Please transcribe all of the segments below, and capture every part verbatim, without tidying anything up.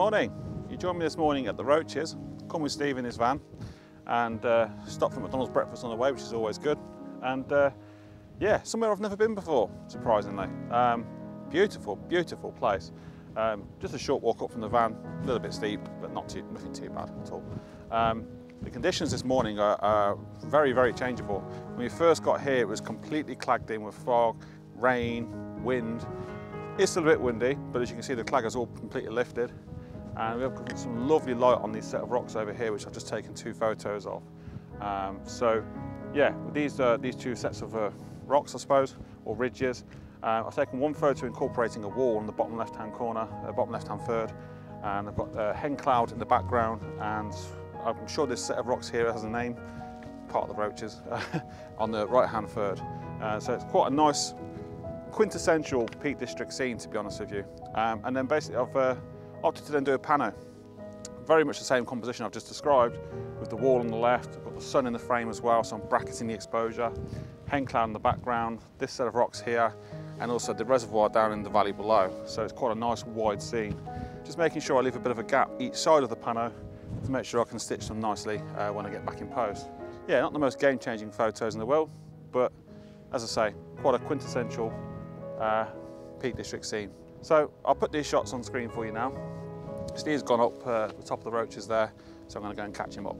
Morning. You joined me this morning at the Roaches. Come with Steve in his van and uh, stopped for McDonald's breakfast on the way, which is always good. And uh, yeah, somewhere I've never been before, surprisingly. Um, beautiful, beautiful place. Um, just a short walk up from the van, a little bit steep, but not too, nothing too bad at all. Um, the conditions this morning are, are very, very changeable. When we first got here, it was completely clagged in with fog, rain, wind. It's still a bit windy, but as you can see, the clag is all completely lifted. And we've got some lovely light on these set of rocks over here, which I've just taken two photos of. Um, so, yeah, these uh, these two sets of uh, rocks, I suppose, or ridges. Uh, I've taken one photo incorporating a wall in the bottom left-hand corner, uh, bottom left-hand third, and I've got uh, Hen Cloud in the background, and I'm sure this set of rocks here has a name, part of the Roaches, on the right-hand third. Uh, so it's quite a nice, quintessential Peak District scene, to be honest with you. Um, and then basically I've uh, opted to then do a pano. Very much the same composition I've just described, with the wall on the left. I've got the sun in the frame as well, so I'm bracketing the exposure. Hen Cloud in the background, this set of rocks here, and also the reservoir down in the valley below. So it's quite a nice wide scene. Just making sure I leave a bit of a gap each side of the pano to make sure I can stitch them nicely uh, when I get back in post. Yeah, not the most game-changing photos in the world, but as I say, quite a quintessential uh, Peak District scene. So I'll put these shots on screen for you now. Steve's gone up uh, the top of the Roaches there, so I'm gonna go and catch him up.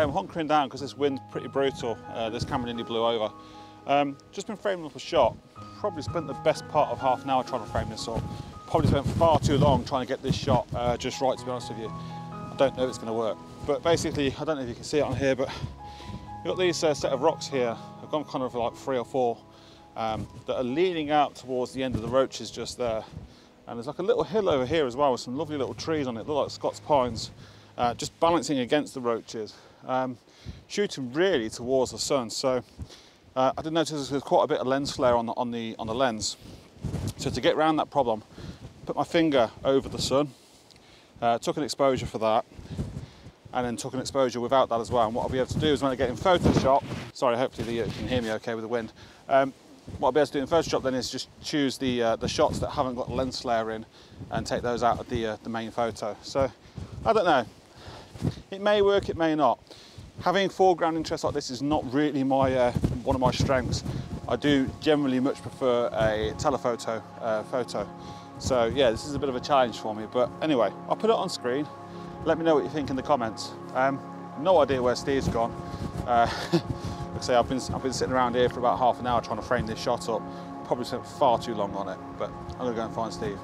I'm hunkering down because this wind's pretty brutal. Uh, this camera nearly blew over. Um, just been framing up a shot. Probably spent the best part of half an hour trying to frame this up. Probably spent far too long trying to get this shot uh, just right, to be honest with you. I don't know if it's going to work. But basically, I don't know if you can see it on here, but you've got these uh, set of rocks here. I've gone kind of like three or four um, that are leaning out towards the end of the Roaches just there. And there's like a little hill over here as well with some lovely little trees on it. They look like Scots Pines, uh, just balancing against the Roaches. Um, shooting really towards the sun, so uh, I did notice there's quite a bit of lens flare on the, on the on the lens. So to get around that problem, put my finger over the sun, uh, took an exposure for that, and then took an exposure without that as well. And what I'll be able to do is when I get in Photoshop, sorry, hopefully you can hear me okay with the wind. Um, what I'll be able to do in Photoshop then is just choose the uh, the shots that haven't got lens flare in, and take those out of the uh, the main photo. So I don't know. It may work, it may not. Having foreground interest like this is not really my uh, one of my strengths. I do generally much prefer a telephoto uh, photo. So yeah, this is a bit of a challenge for me. But anyway, I'll put it on screen. Let me know what you think in the comments. Um, no idea where Steve's gone. Uh, like I say, I've been I've been sitting around here for about half an hour trying to frame this shot up. Probably spent far too long on it. But I'm gonna go and find Steve.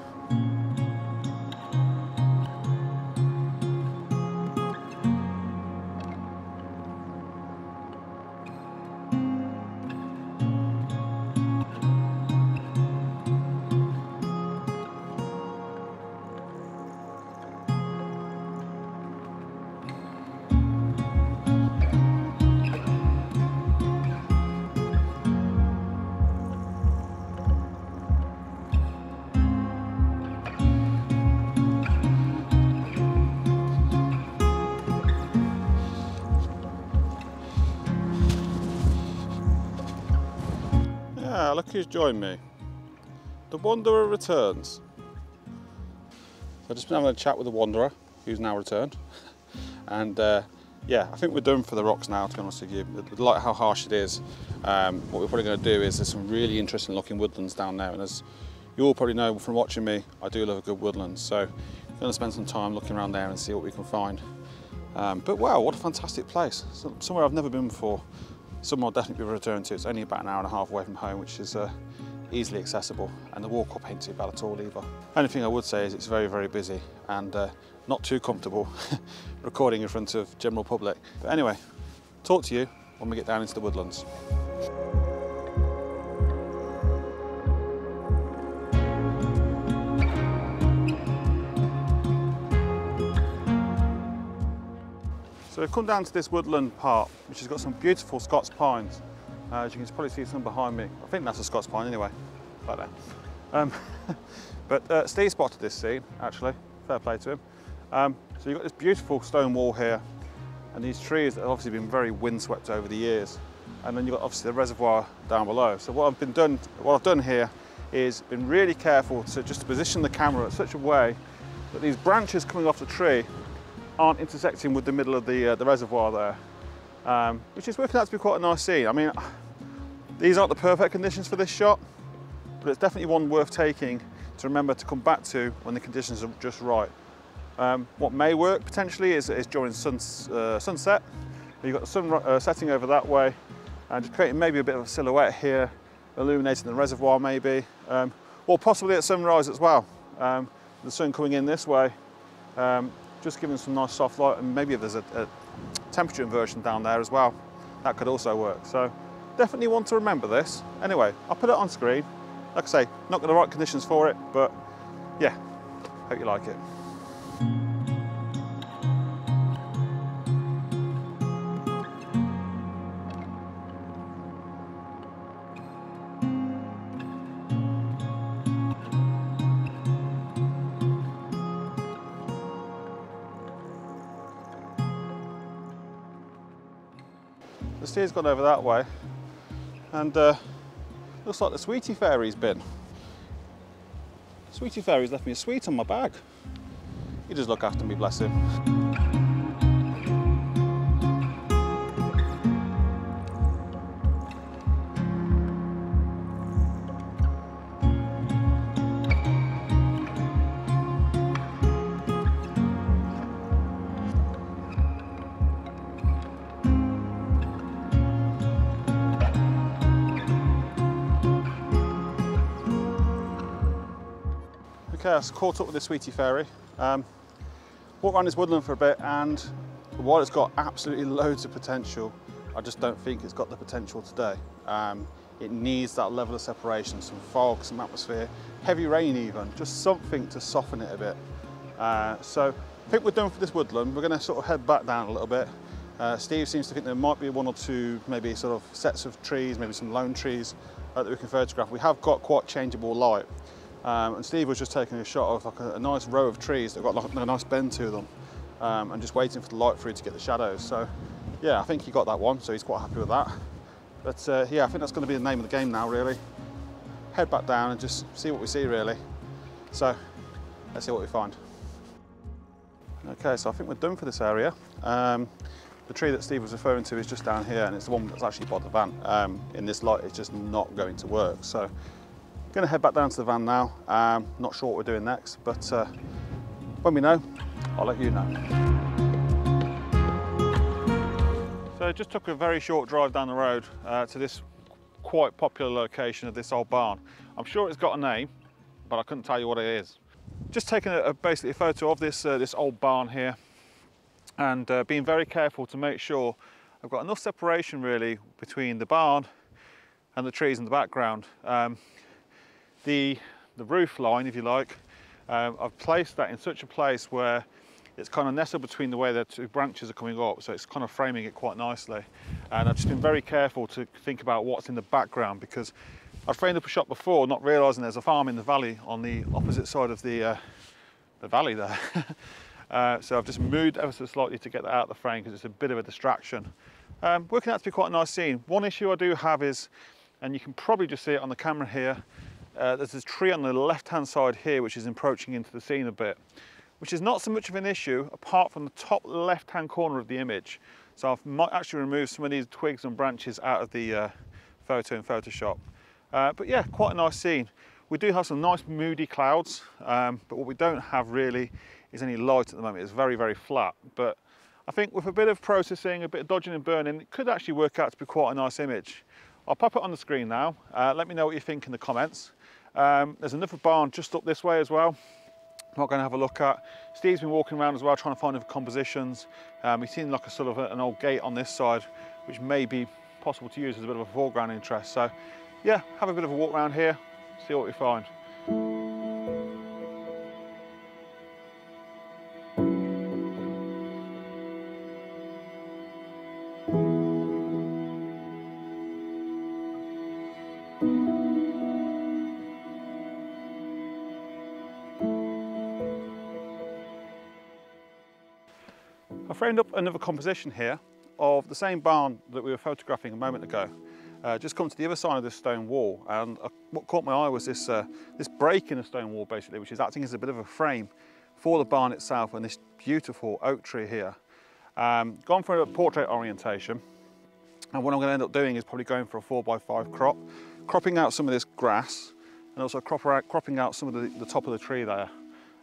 look who's joined me. The Wanderer returns. So I've just been having a chat with the Wanderer, who's now returned. And uh, yeah, I think we're done for the rocks now, to be honest with you. Like how harsh it is. Um, what we're probably going to do is there's some really interesting looking woodlands down there. And as you all probably know from watching me, I do love a good woodland. So I'm going to spend some time looking around there and see what we can find. Um, but wow, what a fantastic place. Somewhere I've never been before. Somewhere I'll definitely be returned to. It's only about an hour and a half away from home, which is uh, easily accessible, and the walk up ain't too bad at all either. Only thing I would say is it's very, very busy and uh, not too comfortable recording in front of general public. But anyway, talk to you when we get down into the woodlands. So we've come down to this woodland part, which has got some beautiful Scots pines. Uh, as you can probably see some behind me. I think that's a Scots pine anyway, right there. Um, but uh, Steve spotted this seed, actually. Fair play to him. Um, so you've got this beautiful stone wall here, and these trees that have obviously been very windswept over the years. And then you've got obviously the reservoir down below. So what I've been done, what I've done here is been really careful to just position the camera in such a way that these branches coming off the tree aren't intersecting with the middle of the, uh, the reservoir there, um, which is working out to be quite a nice scene. I mean, these aren't the perfect conditions for this shot, but it's definitely one worth taking to remember to come back to when the conditions are just right. Um, what may work potentially is, is during sun, uh, sunset. You've got the sun uh, setting over that way and just creating maybe a bit of a silhouette here, illuminating the reservoir maybe, um, or possibly at sunrise as well. Um, the sun coming in this way, um, just giving some nice soft light, and maybe if there's a, a temperature inversion down there as well, that could also work. So definitely want to remember this. Anyway, I'll put it on screen. Like I say, not got the right conditions for it, but yeah, hope you like it. The steer's gone over that way, and uh, looks like the sweetie fairy's been. Sweetie fairy's left me a sweet on my bag. He just look after me, bless him. Okay, I was caught up with the sweetie fairy. Um, walked around this woodland for a bit, and while it's got absolutely loads of potential, I just don't think it's got the potential today. Um, it needs that level of separation, some fog, some atmosphere, heavy rain even, just something to soften it a bit. Uh, so I think we're done for this woodland. We're gonna sort of head back down a little bit. Uh, Steve seems to think there might be one or two, maybe sort of sets of trees, maybe some lone trees uh, that we can photograph. We have got quite changeable light. Um, and Steve was just taking a shot of like a, a nice row of trees that got like a nice bend to them, um, and just waiting for the light through to get the shadows. So yeah, I think he got that one, so he's quite happy with that. But uh, yeah, I think that's going to be the name of the game now, really. Head back down and just see what we see, really. So let's see what we find. Okay, so I think we're done for this area. Um, the tree that Steve was referring to is just down here, and it's the one that's actually by the van. Um, in this light, it's just not going to work. So going to head back down to the van now. Um, not sure what we're doing next, but uh, when we know, I'll let you know. So I just took a very short drive down the road uh, to this quite popular location of this old barn. I'm sure it's got a name, but I couldn't tell you what it is. Just taking a, a basically a photo of this, uh, this old barn here, and uh, being very careful to make sure I've got enough separation really between the barn and the trees in the background. Um, The, the roof line, if you like, um, I've placed that in such a place where it's kind of nestled between the way the two branches are coming up, so it's kind of framing it quite nicely. And I've just been very careful to think about what's in the background, because I've framed up a shot before not realising there's a farm in the valley on the opposite side of the, uh, the valley there. uh, so I've just moved ever so slightly to get that out of the frame because it's a bit of a distraction. Um, working out to be quite a nice scene. One issue I do have is and you can probably just see it on the camera here. Uh, there's this tree on the left-hand side here which is encroaching into the scene a bit, which is not so much of an issue apart from the top left-hand corner of the image. So I might actually remove some of these twigs and branches out of the uh, photo in Photoshop. Uh, but yeah, quite a nice scene. We do have some nice moody clouds, um, but what we don't have really is any light at the moment. It's very, very flat. But I think with a bit of processing, a bit of dodging and burning, it could actually work out to be quite a nice image. I'll pop it on the screen now. Uh, let me know what you think in the comments. Um, there's another barn just up this way as well. I'm not going to have a look at. Steve's been walking around as well, trying to find other compositions. Um, he's seen like a sort of a, an old gate on this side, which may be possible to use as a bit of a foreground interest. So yeah, have a bit of a walk around here, see what we find. I framed up another composition here of the same barn that we were photographing a moment ago. Uh, just come to the other side of this stone wall, and uh, what caught my eye was this uh, this break in the stone wall, basically, which is acting as a bit of a frame for the barn itself and this beautiful oak tree here. Um, gone for a portrait orientation, and what I'm going to end up doing is probably going for a four by five crop, cropping out some of this grass and also crop out, cropping out some of the, the top of the tree there.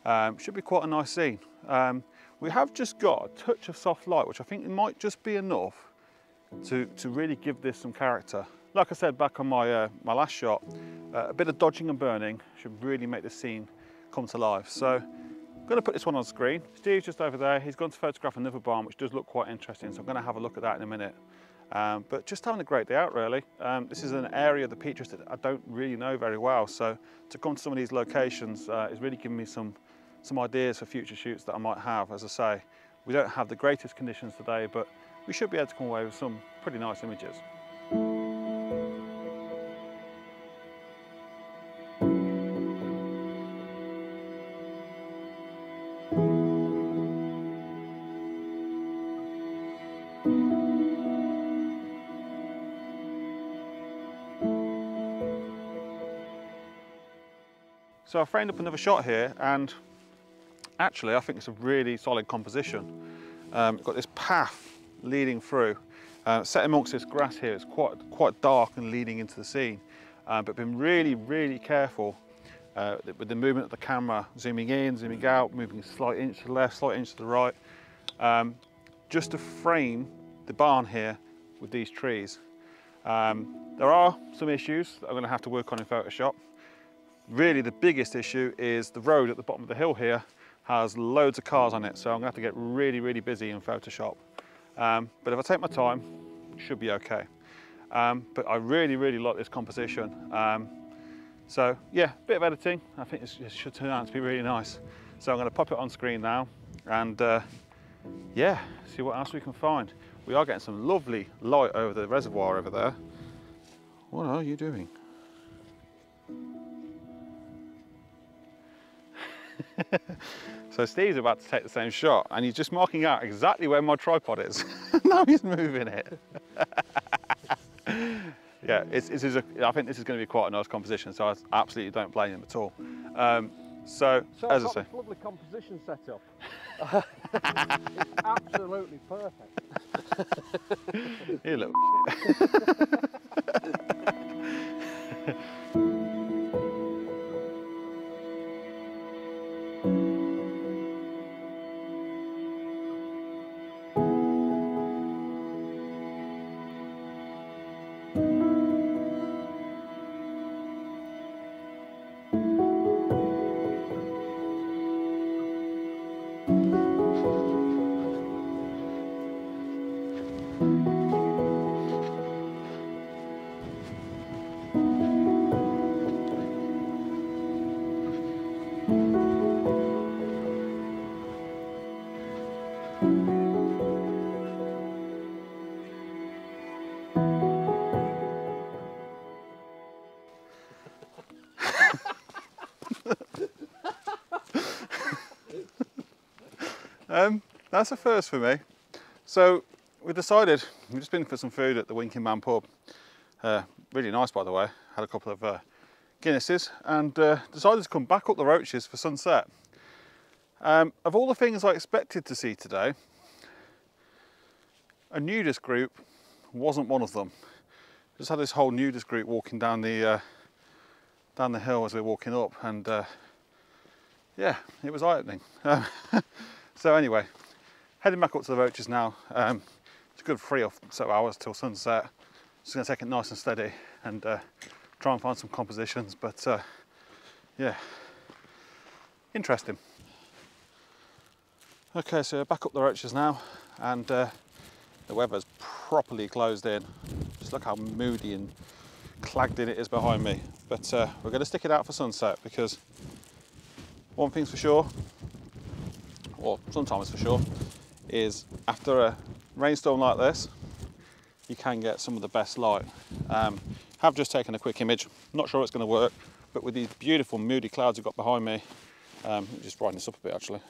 Um, should be quite a nice scene. Um, We have just got a touch of soft light, which I think might just be enough to, to really give this some character. Like I said back on my, uh, my last shot, uh, a bit of dodging and burning should really make the scene come to life. So I'm going to put this one on screen. Steve's just over there. He's gone to photograph another barn, which does look quite interesting. So I'm going to have a look at that in a minute. Um, but just having a great day out, really. Um, this is an area of the Peak District that I don't really know very well. So to come to some of these locations uh, is really giving me some some ideas for future shoots that I might have. As I say, we don't have the greatest conditions today, but we should be able to come away with some pretty nice images. So I framed up another shot here, and actually, I think it's a really solid composition. Um, got this path leading through, uh, set amongst this grass here. It's quite quite dark and leading into the scene, uh, but been really, really careful uh, with the movement of the camera, zooming in, zooming out, moving a slight inch to the left, slight inch to the right, um, just to frame the barn here with these trees. Um, there are some issues that I'm going to have to work on in Photoshop. Really, the biggest issue is the road at the bottom of the hill here. Has loads of cars on it, so I'm gonna have to get really, really busy in Photoshop. Um, but if I take my time, it should be okay. Um, but I really, really like this composition. Um, so yeah, a bit of editing. I think this should turn out to be really nice. So I'm gonna pop it on screen now and uh, yeah, see what else we can find. We are getting some lovely light over the reservoir over there. What are you doing? So Steve's about to take the same shot, and he's just marking out exactly where my tripod is. Now he's moving it. Yeah, it's, it's, it's a, I think this is going to be quite a nice composition, so I absolutely don't blame him at all. Um, so, so as I say, lovely composition set up. It's absolutely perfect. You little shit. Um, that's a first for me. So we decided, we've just been for some food at the Winking Man pub. Uh, really nice, by the way. Had a couple of uh, Guinnesses and uh, decided to come back up the Roaches for sunset. Um, of all the things I expected to see today, a nudist group wasn't one of them. Just had this whole nudist group walking down the uh, down the hill as we were walking up, and uh, yeah, it was eye-opening. Um, so anyway, heading back up to the Roaches now. Um, it's a good three or so hours till sunset. Just gonna take it nice and steady and uh, try and find some compositions, but uh, yeah, interesting. Okay, so back up the Roaches now, and uh, the weather's properly closed in. Just look how moody and clagged in it is behind me. But uh, we're gonna stick it out for sunset, because one thing's for sure, or sometimes for sure, is after a rainstorm like this, you can get some of the best light. Um, have just taken a quick image, not sure it's going to work, but with these beautiful moody clouds I've got behind me, um, just brighten this up a bit actually,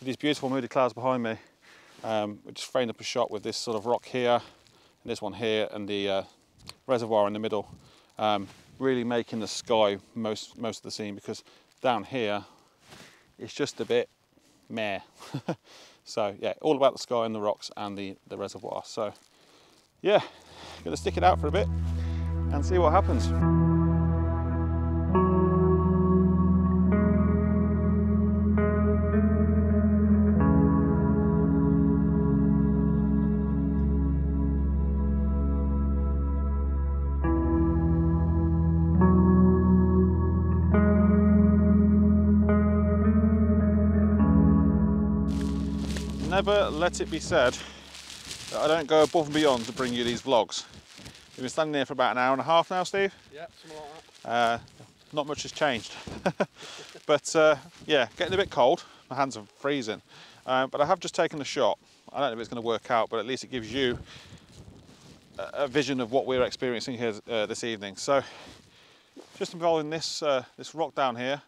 with these beautiful moody clouds behind me, um, we just framed up a shot with this sort of rock here, and this one here, and the uh, reservoir in the middle, um, really making the sky most, most of the scene, because down here, it's just a bit meh. So yeah, all about the sky and the rocks and the, the reservoir. So yeah, gonna stick it out for a bit and see what happens. Never let it be said that I don't go above and beyond to bring you these vlogs. We've been standing here for about an hour and a half now, Steve. Yeah, something like that. Uh, not much has changed. But uh, yeah, getting a bit cold. My hands are freezing. Um, but I have just taken a shot. I don't know if it's going to work out, but at least it gives you a, a vision of what we're experiencing here uh, this evening. So just involving this, uh, this rock down here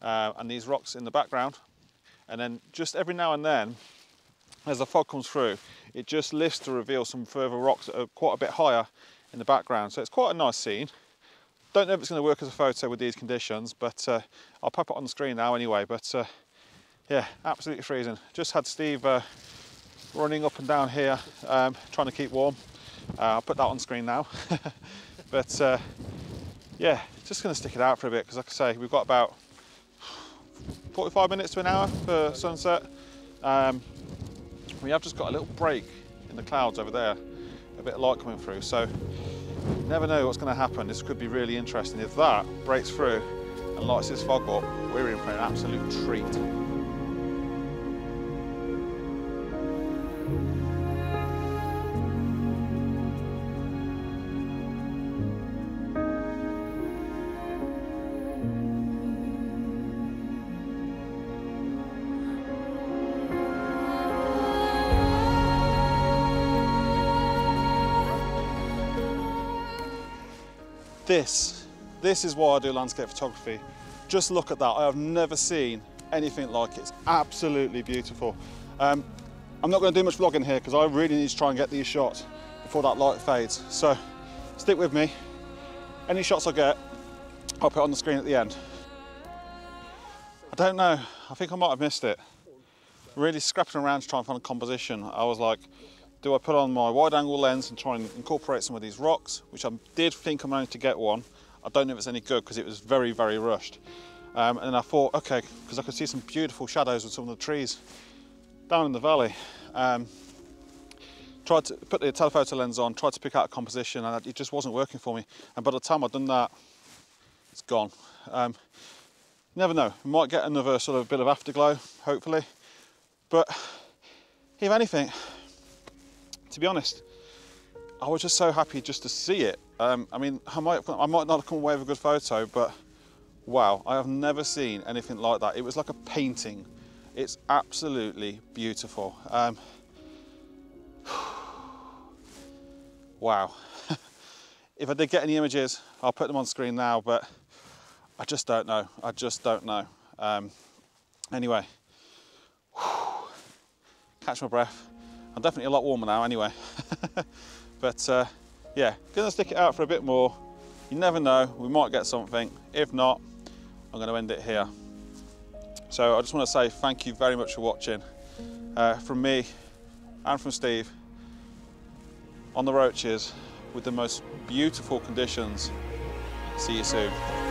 uh, and these rocks in the background. And then just every now and then, as the fog comes through, it just lifts to reveal some further rocks that are quite a bit higher in the background. So it's quite a nice scene. Don't know if it's going to work as a photo with these conditions, but uh, I'll pop it on the screen now anyway. But uh, yeah, absolutely freezing. Just had Steve uh, running up and down here, um, trying to keep warm. Uh, I'll put that on screen now. But uh, yeah, just going to stick it out for a bit, because like I say, we've got about forty-five minutes to an hour for sunset. Um, we have just got a little break in the clouds over there, a bit of light coming through, so you never know what's going to happen. This could be really interesting. If that breaks through and lights this fog up, we're in for an absolute treat. This, this is why I do landscape photography. Just look at that. I have never seen anything like it. It's absolutely beautiful. Um, I'm not going to do much vlogging here, because I really need to try and get these shots before that light fades. So stick with me. Any shots I get, I'll put on the screen at the end. I don't know. I think I might have missed it. Really scrapping around to try and find a composition. I was like, do I put on my wide angle lens and try and incorporate some of these rocks, which I did think I managed to get one. I don't know if it's any good, because it was very, very rushed. Um, and then I thought, okay, because I could see some beautiful shadows with some of the trees down in the valley. Um, tried to put the telephoto lens on, tried to pick out a composition, and it just wasn't working for me. And by the time I'd done that, it's gone. Um, never know, we might get another sort of bit of afterglow, hopefully. But if anything, to be honest, I was just so happy just to see it. Um, I mean, I might, I might not have come away with a good photo, but wow, I have never seen anything like that. It was like a painting. It's absolutely beautiful. Um, wow. If I did get any images, I'll put them on screen now, but I just don't know. I just don't know. Um, anyway, catch my breath. I'm definitely a lot warmer now anyway. But uh, yeah, gonna stick it out for a bit more. You never know, we might get something. If not, I'm gonna end it here. So I just wanna say thank you very much for watching. Uh, from me and from Steve on the Roaches with the most beautiful conditions. See you soon.